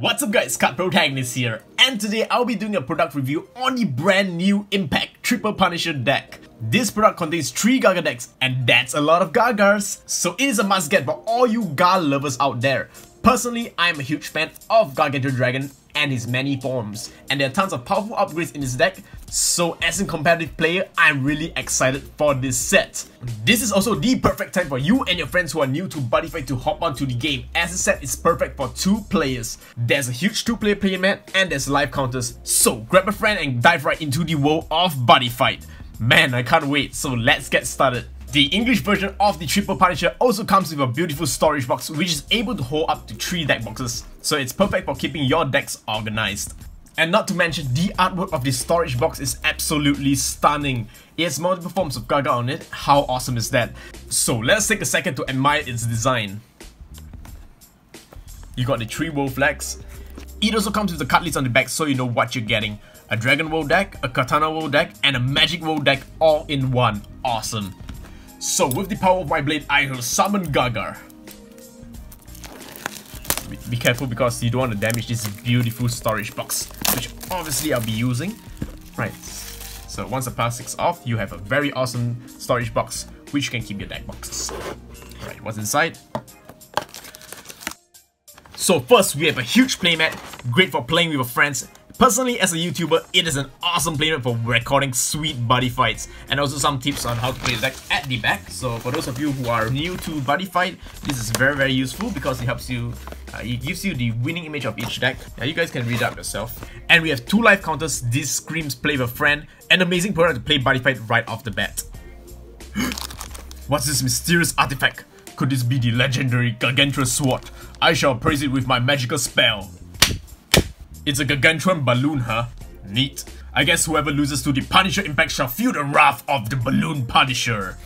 What's up guys, Card Protagonist here, and today I'll be doing a product review on the brand new Impact Triple Punisher deck. This product contains 3 Gargar decks, and that's a lot of Gargars, so it is a must get for all you Gar lovers out there. Personally, I'm a huge fan of Gargantua Dragon and his many forms, and there are tons of powerful upgrades in this deck, so as a competitive player, I'm really excited for this set. This is also the perfect time for you and your friends who are new to Buddy Fight to hop onto the game, as the set is perfect for 2 players. There's a huge 2-player playmat and there's live counters, so grab a friend and dive right into the world of Buddy Fight. Man, I can't wait, so let's get started. The English version of the Triple Punisher also comes with a beautiful storage box which is able to hold up to 3 deck boxes, so it's perfect for keeping your decks organized. And not to mention, the artwork of this storage box is absolutely stunning. It has multiple forms of Gargar on it, how awesome is that? So let's take a second to admire its design. You got the 3 world flags. It also comes with the card lists on the back so you know what you're getting. A Dragon World deck, a Katana World deck, and a Magic World deck all in one. Awesome. So with the power of my blade, I will summon Gargar. Be careful because you don't want to damage this beautiful storage box, which obviously I'll be using. Right, so once the plastic's off, you have a very awesome storage box, which can keep your deck boxes. Right, what's inside? So first, we have a huge playmat, great for playing with your friends. Personally, as a YouTuber, it is an awesome playmat for recording sweet buddy fights, and also some tips on how to play the deck at the back. So for those of you who are new to buddy fight, this is very useful because it helps you, it gives you the winning image of each deck. Now you guys can read it up yourself. And we have 2 live counters. This screams play with a friend. An amazing product to play buddy fight right off the bat. What's this mysterious artifact? Could this be the legendary Gargantua Sword? I shall praise it with my magical spell. It's a Gargantuan Balloon, huh? Neat. I guess whoever loses to the Punisher Impact shall feel the wrath of the Balloon Punisher.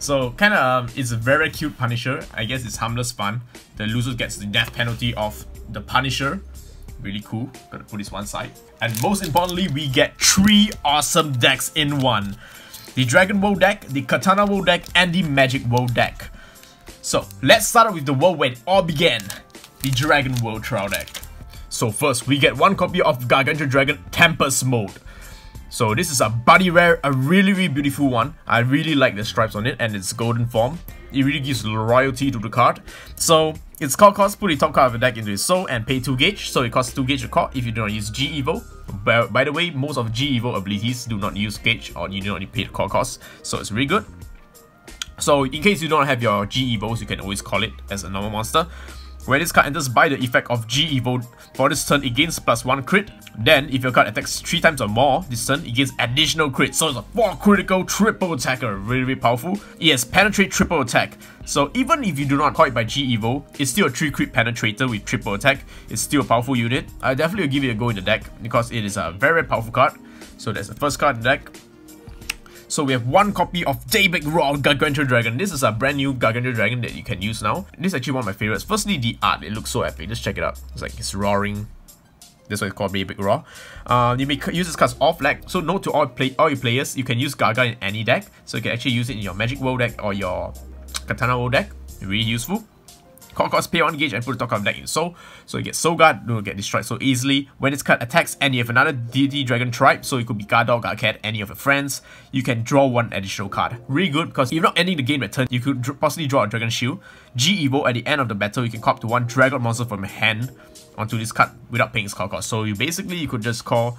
So, kinda, it's a very cute Punisher. I guess it's harmless fun. The loser gets the death penalty of the Punisher. Really cool. Gotta put this one side. And most importantly, we get 3 awesome decks in one. The Dragon World deck, the Katana World deck, and the Magic World deck. So, let's start off with the world where it all began. The Dragon World Trial deck. So first, we get 1 copy of Gargantua Dragon Tempest Mode. So this is a buddy rare, a really beautiful one. I really like the stripes on it and its golden form. It really gives royalty to the card. So its core cost, put the top card of the deck into its soul and pay 2 gauge. So it costs 2 gauge to core if you do not use G Evo. By the way, most of G Evo abilities do not use gauge or you do not need paid core cost. So it's really good. So in case you don't have your G Evos, you can always call it as a normal monster. When this card enters by the effect of G Evo, for this turn it gains +1 crit. Then, if your card attacks 3 times or more this turn, it gains additional crit. So it's a 4 critical triple attacker, really powerful. It has penetrate triple attack. So even if you do not call it by G Evo, it's still a 3 crit penetrator with triple attack. It's still a powerful unit. I definitely will give it a go in the deck because it is a very powerful card. So that's the first card in the deck. So we have 1 copy of Daybig Raw Gargantua Dragon. This is a brand new Gargantua Dragon that you can use now. This is actually one of my favorites. Firstly, the art. It looks so epic. Just check it out. It's like it's roaring. That's why it's called Daybig Raw. You may use this card's off flag. So note to all your players, you can use Gargar in any deck. So you can actually use it in your Magic World deck or your Katana World deck. Really useful. Core cost, pay 1 gauge and put the top card of the deck in soul. So you get soul guard, don't get destroyed so easily. When this card attacks and you have another DDT Dragon tribe, so it could be Gardok, Garcat, any of your friends, you can draw 1 additional card. Really good because if you're not ending the game at turn, you could possibly draw a Dragon Shield. G Evo at the end of the battle, you can call up to 1 Dragon monster from your hand onto this card without paying its core cost. So you basically, you could just call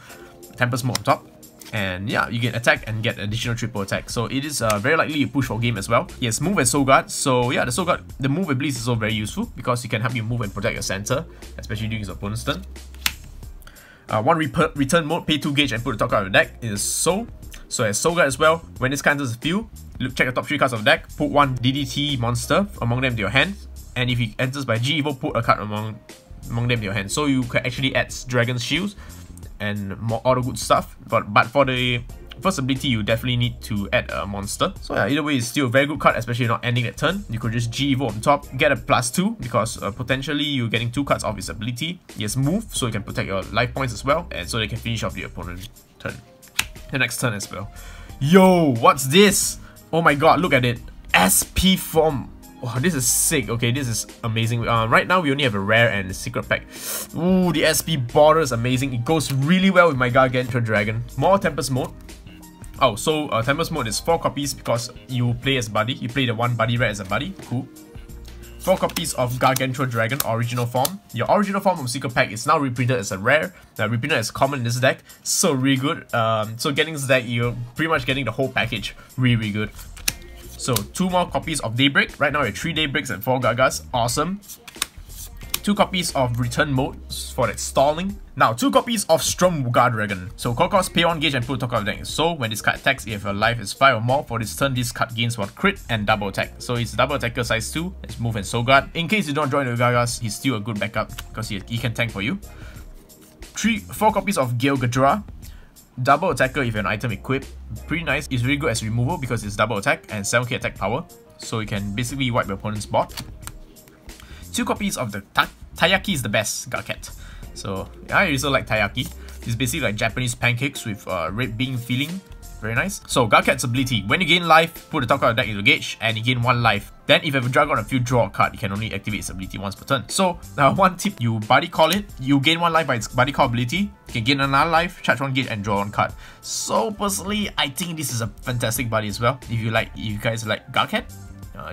Tempest Mode on top. And yeah, you can attack and get additional triple attack. So it is very likely you push for game as well. Yes, move and soul guard. So yeah, the soul guard, the move and bleeds is also very useful because it can help you move and protect your center, especially during his opponent's turn. 1 return mode, pay 2 gauge and put the top card of the deck. It is soul. So as soul guard as well, when this card enters the field, check the top 3 cards of the deck, put 1 DDT monster among them to your hand. And if he enters by G Evo, put a card among them to your hand. So you can actually add Dragon's Shields and more all the good stuff, but for the first ability you definitely need to add a monster. So yeah, either way it's still a very good card, especially not ending that turn. You could just G Evo on top, get a +2 because potentially you're getting 2 cards off its ability. Yes, move, so you can protect your life points as well, and so they can finish off the opponent's turn, the next turn as well. Yo, what's this? Oh my god, look at it. SP form. Wow, this is sick. Okay, this is amazing. Right now, we only have a rare and a secret pack. Ooh, the SP border is amazing. It goes really well with my Gargantua Dragon. More Tempest Mode. Oh, so Tempest Mode is 4 copies because you play as buddy. You play the one buddy red as a buddy. Cool. 4 copies of Gargantua Dragon original form. Your original form of secret pack is now reprinted as a rare, reprinted as common in this deck. So really good. So getting this deck, you're pretty much getting the whole package. Really, really good. So 2 more copies of Daybig. Right now we have 3 Daybigs and 4 Gargas. Awesome. 2 copies of Return Mode for that stalling. Now 2 copies of Strom Gar Dragon. So Kokos, pay 1 gauge and put top of deck. So when this card attacks, if your life is 5 or more for this turn, this card gains 1 crit and double attack. So it's double attacker size 2. Let's move and Sogard. In case you don't join the Gargas, he's still a good backup because he can tank for you. 4 copies of Gale Gadra. Double attacker if you're an item equipped. Pretty nice. It's really good as removal because it's double attack and 7k attack power. So you can basically wipe your opponent's board. 2 copies of the Taiyaki is the best Garcat. So I also like Taiyaki. It's basically like Japanese pancakes with red bean filling. Very nice. So Garcat's ability. When you gain life, put the top card of the deck into the gauge and you gain 1 life. Then if you have a dragon on a field, draw a card. You can only activate its ability once per turn. So one tip, you buddy call it. You gain 1 life by its buddy call ability. You can gain another life, charge 1 gauge and draw 1 card. So personally, I think this is a fantastic buddy as well. If you guys like Garcat,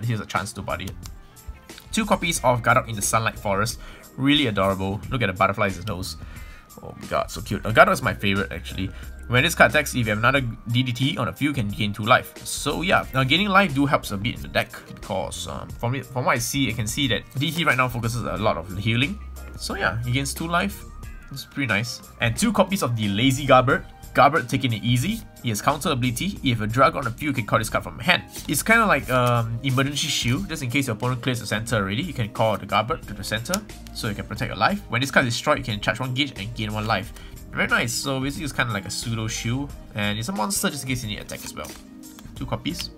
this is a chance to buddy it. 2 copies of Gardok in the Sunlight Forest. Really adorable. Look at the butterflies in his nose. Oh my god, so cute. Gardok is my favorite actually. When this card attacks, if you have another DDT on the field, you can gain 2 life. So yeah, now gaining life do helps a bit in the deck because from what I see, I can see that DDT right now focuses a lot of healing. So yeah, he gains 2 life. It's pretty nice. And 2 copies of the Lazy Garbert. Garbert taking it easy. He has counter ability. If a dragon on the field, you can call this card from hand. It's kind of like emergency shield. Just in case your opponent clears the center already, you can call the Garbert to the center so you can protect your life. When this card is destroyed, you can charge 1 gauge and gain 1 life. Very nice. So basically it's kind of like a pseudo shield. And it's a monster just in case you need attack as well. 2 copies.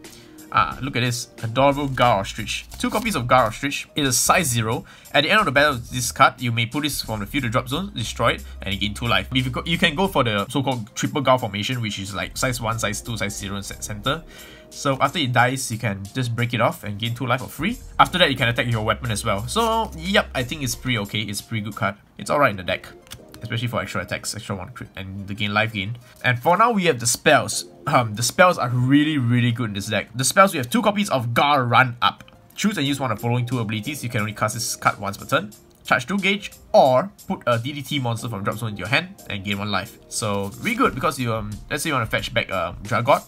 Ah, look at this. Adorable Gar Ostrich. 2 copies of Gar Ostrich. It is size 0. At the end of the battle with this card, you may put this from the field to drop zone, destroy it, and you gain 2 life. If you can go for the so-called triple Gar formation, which is like size 1, size 2, size 0, and center. So after it dies, you can just break it off and gain 2 life for free. After that, you can attack your weapon as well. So, yep, I think it's pretty okay. It's a pretty good card. It's alright in the deck. Especially for extra attacks, extra 1 crit, and the life gain. And for now, we have the spells. The spells are really, really good in this deck. The spells, we have 2 copies of Gar Run Up. Choose and use one of the following 2 abilities. You can only cast this card once per turn. Charge 2 gauge, or put a DDT monster from drop zone into your hand and gain 1 life. So, really good because you, let's say you want to fetch back Dragot,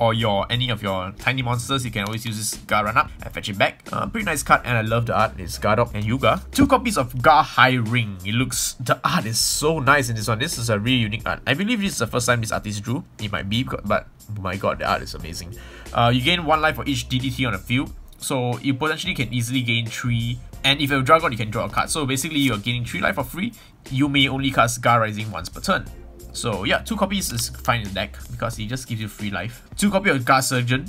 or any of your tiny monsters, you can always use this Gar Run Up and fetch it back. Pretty nice card, and I love the art. It's Gardok and Yuga. 2 copies of Gar High Ring. The art is so nice in this one. This is a really unique art. I believe this is the first time this artist drew. It might be, but oh my god, the art is amazing. You gain 1 life for each DDT on the field, so you potentially can easily gain 3. And if you're Dragon, you can draw a card. So basically, you're gaining 3 life for free. You may only cast Gar Rising once per turn. So yeah, 2 copies is fine in the deck because he just gives you free life. 2 copies of Gar Surgeon.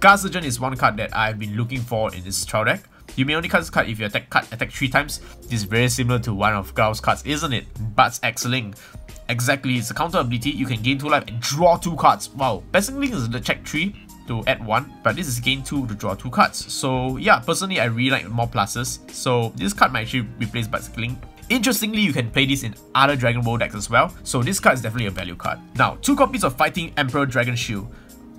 Gar Surgeon is one card that I've been looking for in this trial deck. You may only cast this card if you attack 3 times. This is very similar to one of Gar's cards, isn't it? But's X-Link. Exactly, it's a counter ability. You can gain 2 life and draw 2 cards. Wow, best link is the check 3 to add 1, but this is gain 2 to draw 2 cards. So yeah, personally I really like more pluses. So this card might actually replace But's X-Link. Interestingly, you can play this in other Dragon World decks as well, so this card is definitely a value card. Now, 2 copies of Fighting Emperor Dragon Shield.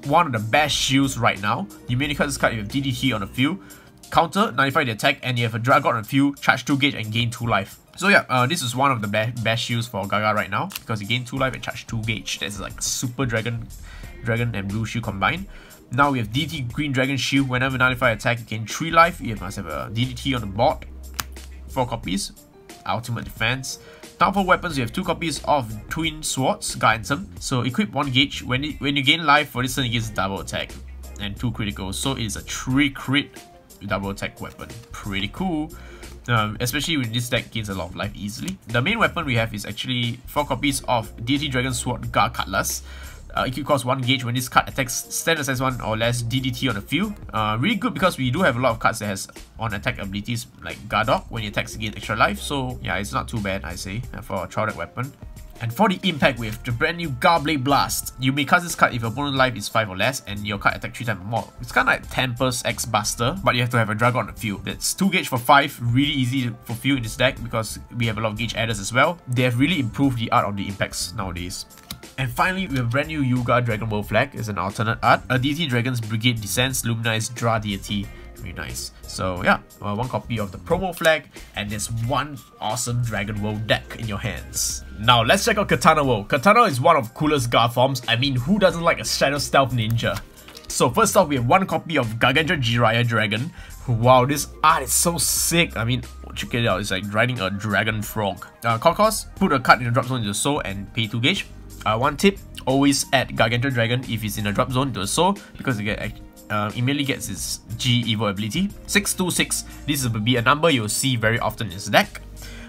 One of the best shields right now. You may cast this card if you have DDT on the field. Counter, nullify the attack, and you have a Dragon on the field, charge 2 gauge and gain 2 life. So yeah, this is one of the best shields for Gaga right now, because you gain 2 life and charge 2 gauge. That's like super Dragon and Blue Shield combined. Now we have DDT Green Dragon Shield. Whenever nullify attack, you gain 3 life. You must have a DDT on the board. 4 copies. Ultimate defense. Now for weapons, you have 2 copies of Twin Swords, Gart and Sum. So equip 1 gauge. When you gain life, for this turn, it gets double attack and 2 critical. So it's a 3 crit double attack weapon. Pretty cool. Especially when this deck gains a lot of life easily. The main weapon we have is actually 4 copies of Deity Dragon Sword Gar Cutlass. It costs 1 gauge. When this card attacks, standard size 1 or less DDT on the field. Really good because we do have a lot of cards that has on-attack abilities like Gardok. When it attacks, you gain extra life. So yeah, it's not too bad, I say, for a trial deck weapon. And for the impact with the brand new Garblade Blast, you may cast this card if your opponent's life is 5 or less and your card attack 3 times or more. It's kind of like Tempest X Buster, but you have to have a dragon on the field. That's 2 gauge for 5, really easy for field in this deck because we have a lot of gauge adders as well. They have really improved the art of the impacts nowadays. And finally, we have a brand new Yuga Dragon World flag as an alternate art. A Deity Dragon's Brigade Descends, Luminize, Draw Deity. Really nice. So yeah, one copy of the promo flag and this one awesome Dragon World deck in your hands. Now let's check out Katana World. Katana is one of coolest Gar forms. I mean, who doesn't like a Shadow Stealth Ninja? So first off, we have one copy of Gargantua Jiraiya Dragon. Wow, this art is so sick. I mean, check it out. It's like riding a dragon frog. Card cost, put a card in the drop zone into the soul and pay 2 gauge. One tip, always add Gargantua Dragon if it's in a drop zone to the soul because it immediately gets his G Evo ability. 626, this will be a number you'll see very often in this deck.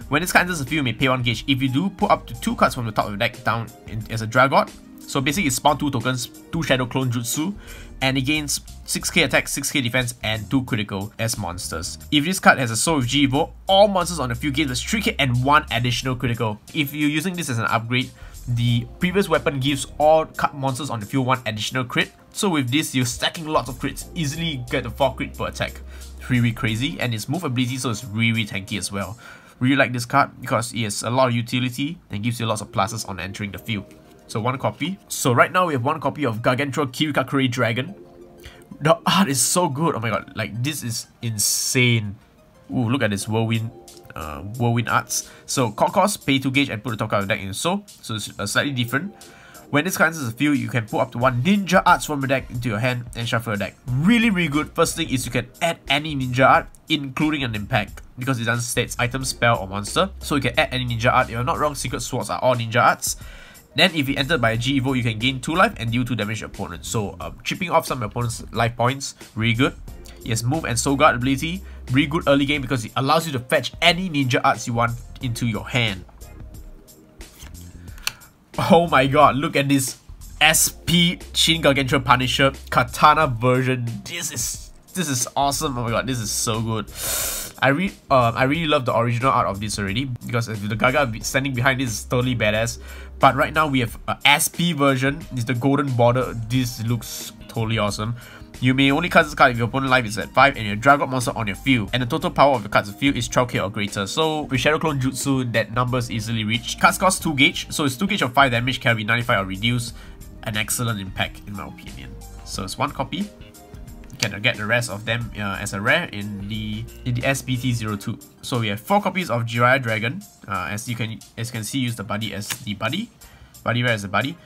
When this card enters the field, you may pay 1 gauge. If you do, put up to 2 cards from the top of the deck down as a Dragot. So basically it's spawn 2 tokens, 2 Shadow Clone Jutsu, and it gains 6k attack, 6k defense, and 2 critical as monsters. If this card has a soul with G Evo, all monsters on the field gain the 3k and 1 additional critical. If you're using this as an upgrade, the previous weapon gives all cut monsters on the field 1 additional crit. So with this, you're stacking lots of crits, easily get the 4 crit per attack. Really crazy, and it's move ability, so it's really tanky as well. Really like this card because it has a lot of utility and gives you lots of pluses on entering the field. So one copy. So right now we have one copy of Gargantua Kirikakurei Dragon. The art is so good, oh my god, like this is insane. Ooh, look at this whirlwind. Whirlwind arts. So card cost, pay 2 gauge and put the top card of the deck in soul. So it's slightly different. When this card enters the field, you can put up to 1 ninja arts from your deck into your hand and shuffle your deck. Really good. First thing is you can add any ninja art, including an impact, because it doesn't state item, spell or monster. So you can add any ninja art. If you're not wrong, secret swords are all ninja arts. Then if you entered by a G Evo, you can gain 2 life and deal 2 damage to your opponent. So chipping off some of your opponent's life points, really good. Yes, move and soul guard ability, really good early game because it allows you to fetch any ninja arts you want into your hand. Oh my god, look at this SP Shin Gargantua Punisher Katana version. This is awesome. Oh my god, this is so good. I really love the original art of this already because the Gaga standing behind this is totally badass. But right now we have a SP version. It's the golden border. This looks totally awesome. You may only cast this card if your opponent's life is at 5 and your Dragon monster on your field. And the total power of the card's field is 12k or greater. So with Shadow Clone Jutsu, that number is easily reached. Cast cost 2 gauge, so it's 2 gauge of 5 damage, carry 95 or reduce. An excellent impact in my opinion. So it's one copy. You can get the rest of them as a rare in the SPT02. So we have 4 copies of Jiraiya Dragon. As you can see, use the buddy as the buddy. Buddy rare as the buddy.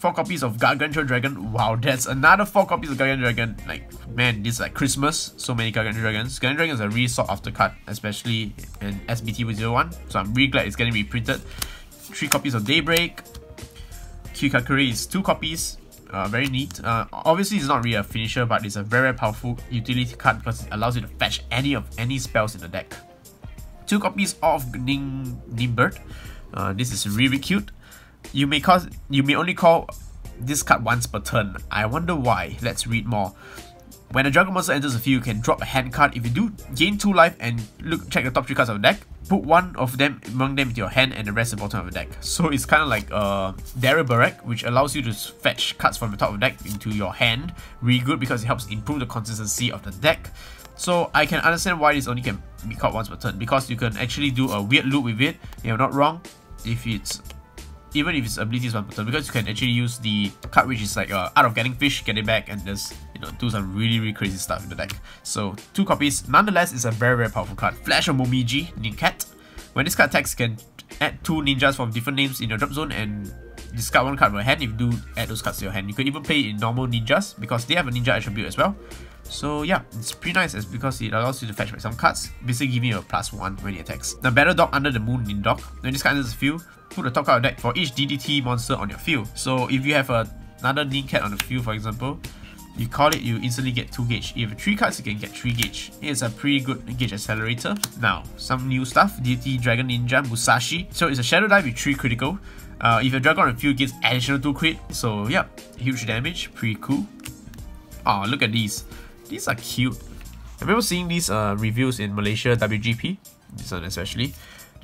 4 copies of Gargantua Dragon. Wow, that's another 4 copies of Gargantua Dragon. Like, man, this is like Christmas. So many Gargantua Dragons. Gargantua Dragon is a really sought after card, especially in SBT01. So I'm really glad it's getting reprinted. 3 copies of Daybig. Kirikakurei is 2 copies. Very neat. Obviously, it's not really a finisher, but it's a very powerful utility card because it allows you to fetch any spells in the deck. 2 copies of Nimbert. This is really cute. You may only call this card once per turn. I wonder why. Let's read more. When a Dragon monster enters the field, you can drop a hand card. If you do, gain 2 life and check the top 3 cards of the deck. Put one of them among them into your hand and the rest at the bottom of the deck. So it's kind of like Daryl Barek, which allows you to fetch cards from the top of the deck into your hand. Really good because it helps improve the consistency of the deck. So I can understand why this only can be called once per turn, because you can actually do a weird loop with it. If you're not wrong, even if its ability is 1 per turn, because you can actually use the card which is like Art of Getting Fish, get it back, and just, you know, do some really crazy stuff in the deck. So 2 copies. Nonetheless, it's a very powerful card. Flash of Momiji, Ninkat. When this card attacks, you can add 2 ninjas from different names in your drop zone and discard 1 card from your hand. If you do, add those cards to your hand. You can even play it in normal ninjas because they have a ninja attribute as well. So yeah, it's pretty nice because it allows you to fetch back some cards, basically giving you a +1 when it attacks. Now, Battle Dog Under the Moon Nindog. When this card enters the field, put the top card of the deck for each DDT monster on your field. So if you have another Ninkat on the field, for example, you call it, you instantly get 2 gauge. If you have 3 cards, you can get 3 gauge. It's a pretty good gauge accelerator. Now, some new stuff. DDT Dragon Ninja Musashi. So it's a Shadow Dive with 3 critical. If your Dragon on the field, it gets additional 2 crit. So yeah, huge damage. Pretty cool. Oh, look at these. These are cute. I remember seeing these reviews in Malaysia WGP. This one especially.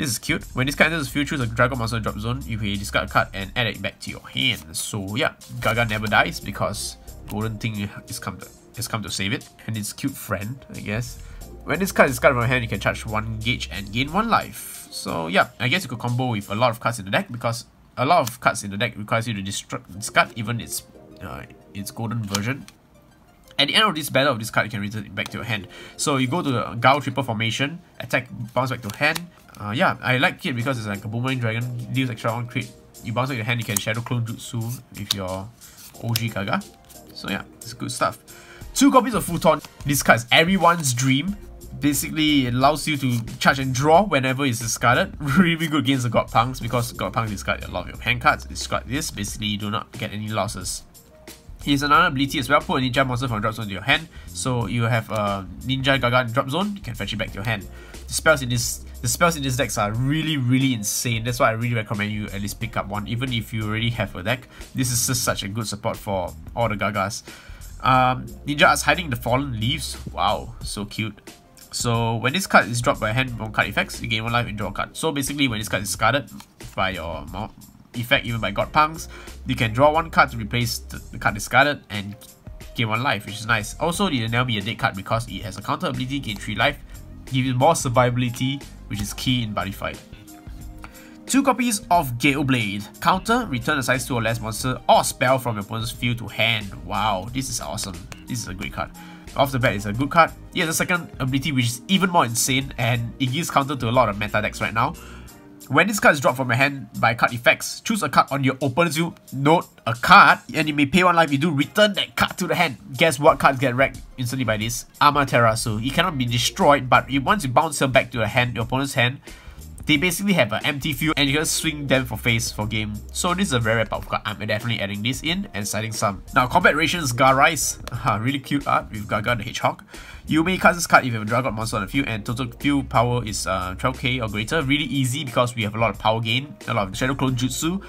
This is cute. When this card enters the field, choose a Dragon monster in the drop zone. You may discard a card and add it back to your hand. So yeah, Gaga never dies because Golden Thing has come to save it. And it's cute friend, I guess. When this card is discarded from your hand, you can charge 1 gauge and gain 1 life. So yeah, I guess you could combo with a lot of cards in the deck because a lot of cards in the deck requires you to discard even its golden version. At the end of this battle of this card, you can return it back to your hand. So you go to the Gao triple formation, attack, bounce back to hand. Yeah, I like it because it's like a boomerang dragon, deals extra on crit. You bounce back to hand, you can shadow clone jutsu with your OG Gaga. So yeah, it's good stuff. 2 copies of Futon. This card is everyone's dream. Basically, it allows you to charge and draw whenever it's discarded. Really good against the God Punks because God Punks discard a lot of your hand cards. Discard this, basically you do not get any losses. Here's another ability as well. Put a ninja monster from drop zone to your hand. So you have a ninja Gaga in drop zone, you can fetch it back to your hand. The spells in this deck are really insane. That's why I really recommend you at least pick up one, even if you already have a deck. This is just such a good support for all the Gagas. Ninja Arts Hiding the Fallen Leaves. Wow, so cute. So when this card is dropped by hand from card effects, you gain 1 life and draw a card. So basically when this card is discarded by your effect, even by God Punks, you can draw 1 card to replace the card discarded and gain 1 life, which is nice. Also, it will now be a dead card because it has a counter ability, gain 3 life, give it more survivability, which is key in body fight. 2 copies of Galeblade. Counter, return a size 2 or less monster or spell from your opponent's field to hand. Wow, this is awesome. This is a great card. Off the bat, it's a good card. Here's the second ability, which is even more insane, and it gives counter to a lot of meta decks right now. When this card is dropped from your hand by card effects, choose a card on your opponent's field, note a card, and you may pay 1 life. You do return that card to the hand. Guess what cards get wrecked instantly by this? Amaterasu. It cannot be destroyed, but once you bounce her back to the hand, your opponent's hand, they basically have an empty field and you can swing them for face for game. So this is a very, very powerful card. I'm definitely adding this in and citing some. Now, combat rations Gar Rise. Really cute art with Gaga the Hedgehog. You may cast this card if you have a Dragon monster on the field and total field power is 12k or greater. Really easy because we have a lot of power gain, a lot of shadow clone jutsu.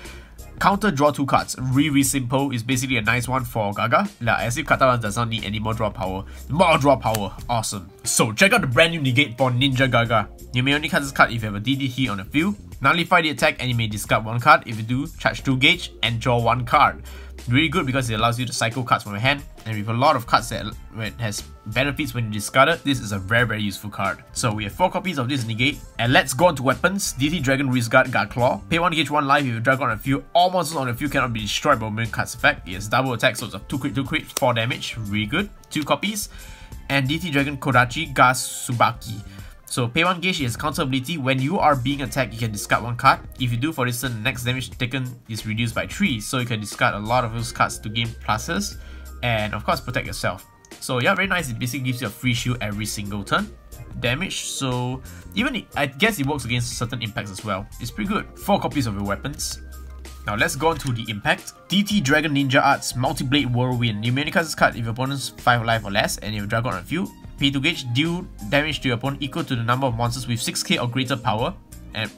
Counter, draw 2 cards. Really simple. It's basically a nice one for Gaga. As if Katana does not need any more draw power. More draw power. Awesome. So check out the brand new negate for Ninja Gaga. You may only cast this card if you have a DDT on the field. Nullify the attack and you may discard 1 card. If you do, charge 2 gauge and draw 1 card. Really good because it allows you to cycle cards from your hand, and with a lot of cards that has benefits when you discard it, this is a very, very useful card. So we have 4 copies of this negate, and let's go on to weapons. DDT Dragon Wrist Guard Guard Claw. Pay 1 gauge, 1 life. If you dragon on the field, all monsters on the field cannot be destroyed by movement cards effect. It has double attack, so it's a 2 crit, 2 crit, 4 damage. Really good. 2 copies. And DDT Dragon Kodachi Gar Tsubaki. So pay 1 gauge, it has counter ability. When you are being attacked, you can discard 1 card. If you do, for instance, the next damage taken is reduced by 3. So you can discard a lot of those cards to gain pluses. And of course, protect yourself. So yeah, very nice. It basically gives you a free shield every single turn. Damage, so even I guess it works against certain impacts as well. It's pretty good. 4 copies of your weapons. Now let's go on to the impact. DT Dragon Ninja Arts Multi-Blade Whirlwind. You may only cast this card if your opponent's 5 life or less, and if you dragon on a few. Pay 2 gauge, deal damage to your opponent equal to the number of monsters with 6k or greater power and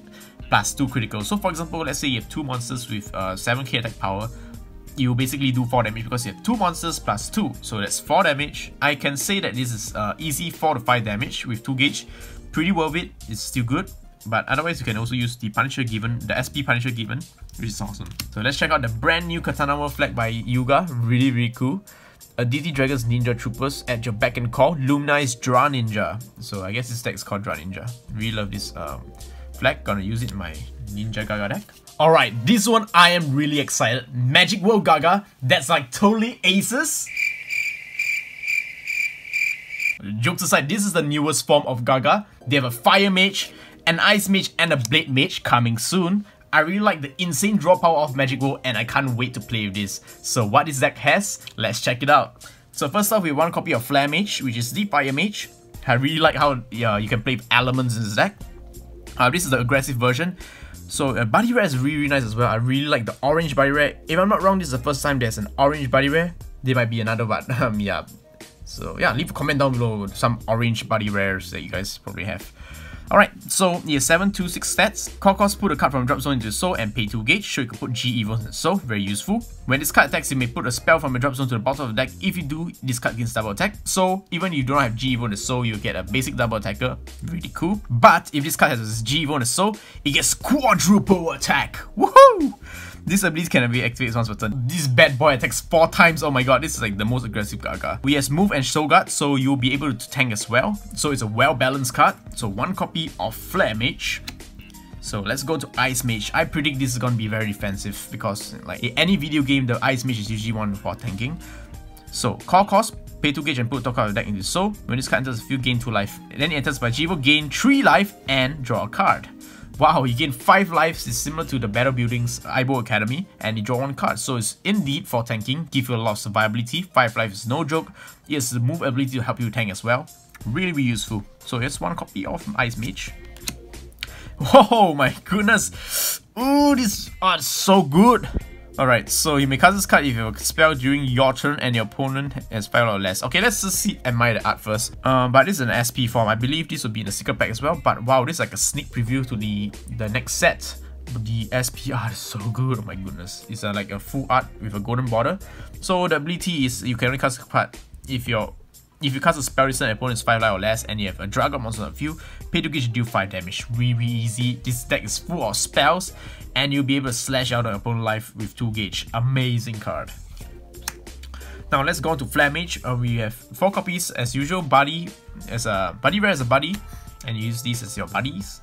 plus 2 critical. So for example, let's say you have 2 monsters with 7k attack power. You basically do 4 damage because you have 2 monsters plus 2. So that's 4 damage. I can say that this is easy 4 to 5 damage with 2 gauge. Pretty worth it. It's still good. But otherwise, you can also use the Punisher given, the SP Punisher given, which is awesome. So let's check out the brand new Katana World flag by Yuga. Really cool. A DT Dragon's Ninja Troopers at your beck and call. Lumni's Dra Ninja. So I guess this deck is called Dra Ninja. Really love this flag. Gonna use it in my Ninja Gaga deck. Alright, this one I am really excited. Magic World Gaga. That's like totally aces. Jokes aside, this is the newest form of Gaga. They have a Fire Mage, an Ice Mage and a Blade Mage coming soon. I really like the insane draw power of Magic World and I can't wait to play with this. So what this deck has, let's check it out. So first off, we have 1 copy of Flare Mage, which is the Fire Mage. I really like how you can play with elements in this deck. This is the aggressive version. So body rare is really nice as well. I really like the orange body rare. If I'm not wrong, this is the first time there's an orange body rare. There might be another, but yeah. So yeah, leave a comment down below with some orange body rares that you guys probably have. Alright, so yeah, 7, 2, 6 stats. Kokos, put a card from drop zone into the soul and pay 2 gauge, so you can put G evils in the soul. Very useful. When this card attacks, you may put a spell from a drop zone to the bottom of the deck. If you do, this card can double attack. So even if you don't have G evil in the soul, you get a basic double attacker. Really cool. But if this card has G evil in the soul, it gets quadruple attack. Woohoo! This ability can be activated once per turn. This bad boy attacks 4 times. Oh my god, this is like the most aggressive Gaga. We has move and soul guard, so you'll be able to tank as well. So it's a well balanced card. So 1 copy of Flare Mage. So let's go to Ice Mage. I predict this is gonna be very defensive because like in any video game, the Ice Mage is usually one for tanking. So call cost, pay 2 gauge and put top card of the deck into the soul. When this card enters the field, gain 2 life. And then it enters by Jivo, gain 3 life and draw a card. Wow, you gain 5 lives. It's similar to the Battle Building's Aibo Academy, and you draw 1 card. So it's indeed for tanking, give you a lot of survivability. 5 lives is no joke. It has the move ability to help you tank as well. Really, really useful. So here's 1 copy of Ice Mage. Oh my goodness. Ooh, this art is so good. Alright, so you may cast this card if you have a spell during your turn and your opponent has 5 or less. Okay, let's just see, admire the art first. But this is an SP form. I believe this will be in the secret pack as well. But wow, this is like a sneak preview to the next set. The SP art is so good. Oh my goodness. It's like a full art with a golden border. So the ability is you can only cast a card if you cast a spell resistant, opponent's 5 life or less, and you have a Dragon monster on the field, pay 2 gauge, do 5 damage. Really easy. This deck is full of spells, and you'll be able to slash out an opponent's life with 2 gauge. Amazing card. Now let's go on to Flare Mage. We have 4 copies as usual. Buddy as a buddy rare as a buddy, and you use these as your buddies.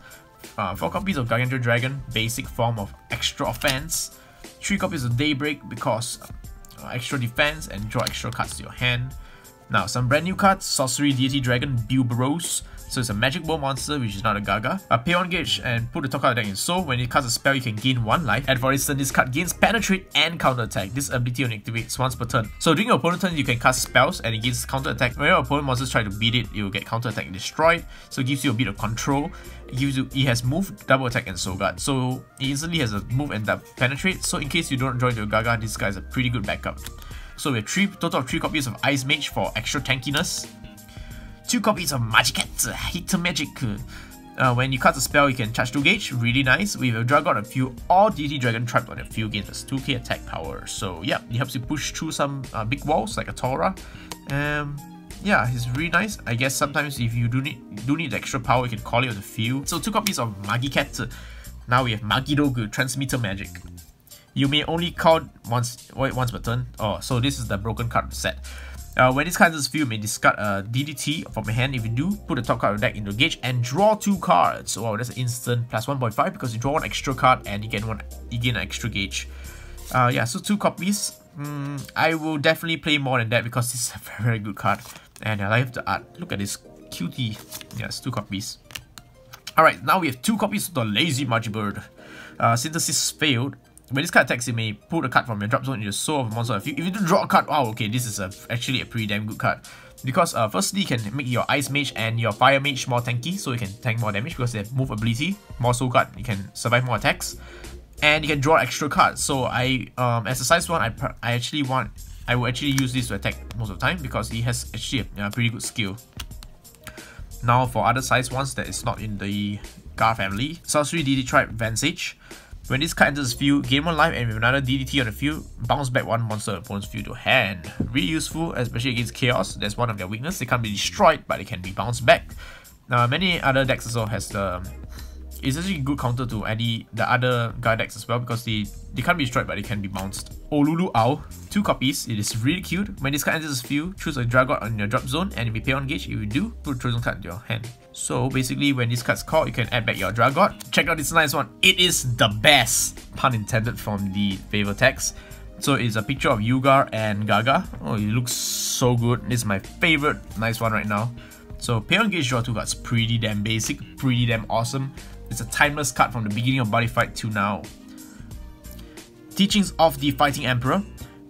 4 copies of Gargantua Dragon, basic form of extra offense. 3 copies of Daybreak because extra defense and draw extra cards to your hand. Now, some brand new cards, Sorcery, Deity Dragon, Bilboros. So it's a Magic World monster, which is not a Gaga. Pay 1 gauge and put the top card of the deck in soul. When it casts a spell, you can gain 1 life. And for instance, this card gains Penetrate and Counter Attack. This ability only activates once per turn. So during your opponent's turn, you can cast spells and it gains Counter Attack. When your opponent monsters try to beat it, it will get Counter Attack destroyed. So it gives you a bit of control. It has move, double attack, and soul guard. So it instantly has a move and penetrate. So in case you don't draw into a Gaga, this guy is a pretty good backup. So we have total of 3 copies of Ice Mage for extra tankiness. 2 copies of Magicat, Hit Magic. When you cast a spell, you can charge 2 gauge, really nice. We have Dragon on a few, or DDT Dragon trapped on a few gains as 2k attack power. So yeah, it helps you push through some big walls like a Tora. Yeah, it's really nice. I guess sometimes if you do need extra power, you can call it on the field. So 2 copies of Magicat. Now we have Magidogu, Transmitter Magic. You may only call once per turn. Oh, so this is the broken card set. When this card is filled, you may discard a DDT from your hand. If you do, put the top card of the deck into gauge and draw 2 cards. Wow, that's an instant plus 1.5 because you draw 1 extra card and you get an extra gauge. Yeah, so 2 copies. I will definitely play more than that because this is a very, very good card. And I like the art. Look at this cutie. Yeah, it's 2 copies. Alright, now we have 2 copies of the Lazy Garbert. Synthesis failed. When this card attacks, you may put a card from your drop zone into the soul of a monster. If you do draw a card, wow, okay, this is actually a pretty damn good card. Because firstly, you can make your Ice Mage and your Fire Mage more tanky, so you can tank more damage because they have move ability, more soul card, you can survive more attacks. And you can draw extra cards. So as a size 1, I will actually use this to attack most of the time because it has actually a pretty good skill. Now for other size 1s that is not in the Gar family, Sorcery DD Tribe Vantage. When this card enters the field, gain 1 life and with another DDT on the field, bounce back 1 monster opponent's field to hand. Really useful, especially against Chaos. That's one of their weaknesses. They can't be destroyed, but they can be bounced back. Now, many other decks also has the... It's actually a good counter to the other guy decks as well because they can't be destroyed, but they can be bounced. Olulu Owl, 2 copies. It is really cute. When this card enters the field, choose a Dragon on your drop zone and if you pay 1 gauge, if you do, put a chosen card in your hand. So basically, when this card's called, you can add back your Dragon. Check out this nice one. It is the best, pun intended, from the favor text. So it's a picture of Yuga and Gaga. Oh, it looks so good. This is my favorite nice one right now. So pay 1 gauge, draw 2 cards. Pretty damn basic, pretty damn awesome. It's a timeless card from the beginning of Body Fight to now. Teachings of the Fighting Emperor.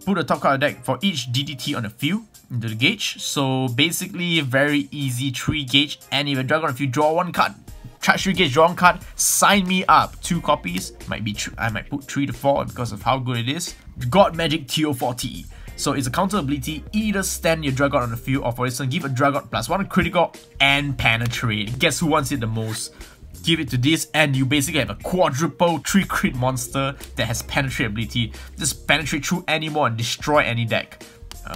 Put a top card of the deck for each DDT on the field into the gauge. So basically very easy, 3 gauge. And if a Dragon on the field, draw 1 card. Charge 3 gauge, draw 1 card. Sign me up. 2 copies. I might put 3 to 4 because of how good it is. God Magic TO40. So it's a counter ability, either stand your Dragon on the field or for instance give a Dragon +1 critical and penetrate. Guess who wants it the most? Give it to this and you basically have a quadruple 3 crit monster that has penetrate ability. Just penetrate through any more and destroy any deck.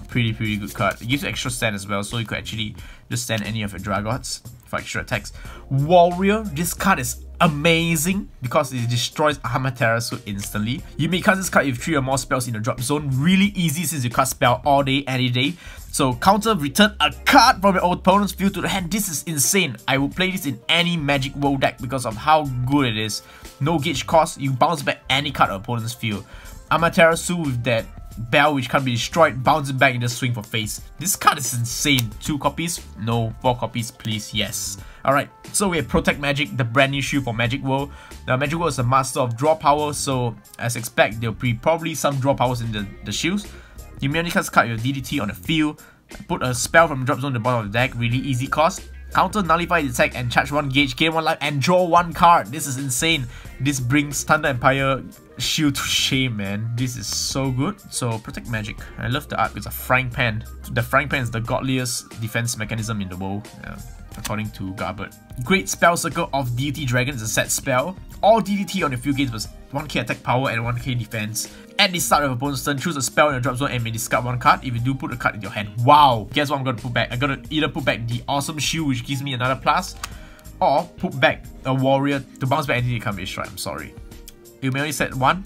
Pretty good card. It gives you extra stand as well, so you could actually just stand any of your Dragons for extra attacks. Warrior, this card is amazing because it destroys Amaterasu instantly. You may cast this card with 3 or more spells in the drop zone. Really easy since you cast spell all day, any day. So counter, return a card from your opponent's field to the hand. This is insane. I will play this in any Magic World deck because of how good it is. No gauge cost, you bounce back any card on opponent's field. Amaterasu with that Bell, which can't be destroyed, bounces back in the swing for face. This card is insane. 2 copies? No. 4 copies, please. Yes. Alright, so we have Protect Magic, the brand new shoe for Magic World. Now, Magic World is a master of draw power, so as expect, there'll be probably some draw powers in the shoes. You may only cast card your DDT on the field. Put a spell from drop zone to the bottom of the deck. Really easy cost. Counter, nullify the attack and charge 1 gauge, gain 1 life and draw 1 card. This is insane. This brings Thunder Empire Shield to shame, man. This is so good. So Protect Magic. I love the art. It's a frying pan. The frying pan is the godliest defense mechanism in the world, according to Garbert. Great Spell Circle of DDT Dragon is a set spell. All DDT on the field gains was 1k attack power and 1k defense. At the start of your opponent's turn, choose a spell in your drop zone and may discard 1 card. If you do, put a card in your hand. Wow! Guess what I'm gonna put back? I'm gonna either put back the Awesome Shield, which gives me another plus, or put back a Warrior to bounce back anything that can't be destroyed. I'm sorry. You may only set 1,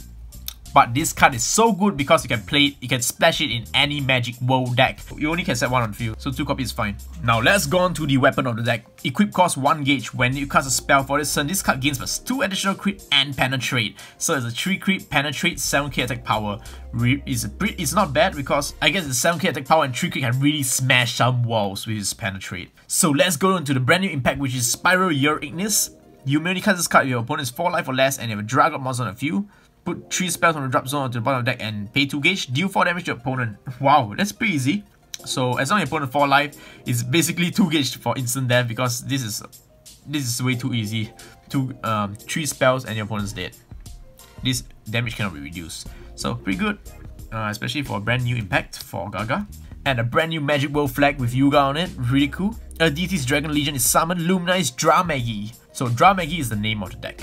but this card is so good because you can play it, you can splash it in any Magic World deck. You only can set 1 on field, so 2 copies is fine. Now let's go on to the weapon of the deck. Equip costs 1 gauge. When you cast a spell for this turn, this card gains plus 2 additional crit and penetrate. So it's a 3 crit, penetrate, 7k attack power. It's not bad because I guess it's 7k attack power and 3 crit can really smash some walls with his penetrate. So let's go on to the brand new impact, which is Spiral Year Ignis. You may only cast this card if your opponent's 4 life or less and you have a Dragon monster on the field. Put 3 spells from the drop zone to the bottom of the deck and pay 2 gauge, deal 4 damage to your opponent. Wow, that's pretty easy. So as long as your opponent 4 life, it's basically 2 gauge for instant death because this is way too easy. 3 spells and your opponent's dead. This damage cannot be reduced. So pretty good, especially for a brand new impact for Gaga. And a brand new Magic World flag with Yuga on it, really cool. Deity's Dragon Legion is summoned, Luminize Dramaggy. So Dramaggy is the name of the deck.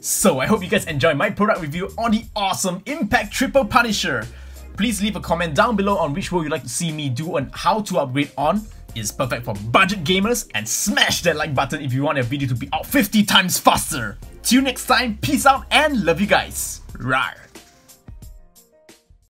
So I hope you guys enjoyed my product review on the awesome Impact Triple Punisher. Please leave a comment down below on which world you'd like to see me do and how to upgrade on. It's perfect for budget gamers, and smash that like button if you want your video to be out 50 times faster. See you next time, peace out and love you guys. Rawr.